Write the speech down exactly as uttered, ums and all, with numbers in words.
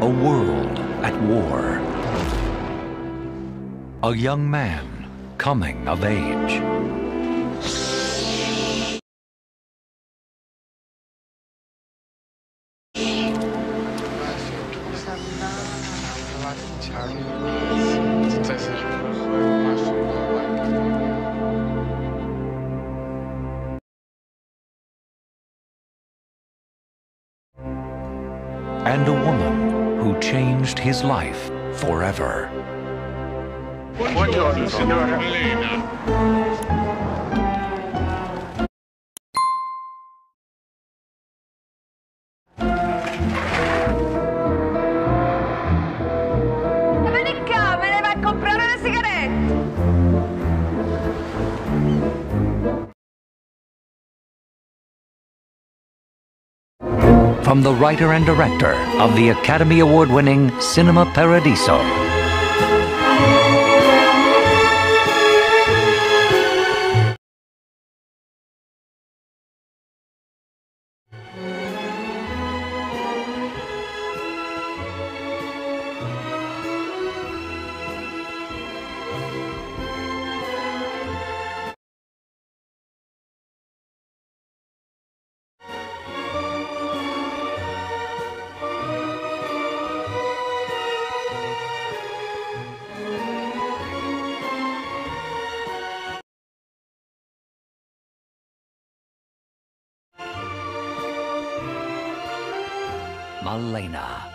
a world at war, a young man coming of age. And a woman who changed his life forever. Buongiorno, signora Malèna. Vieni qua, me ne va a comprare le sigarette. From the writer and director of the Academy Award-winning Cinema Paradiso. Malèna.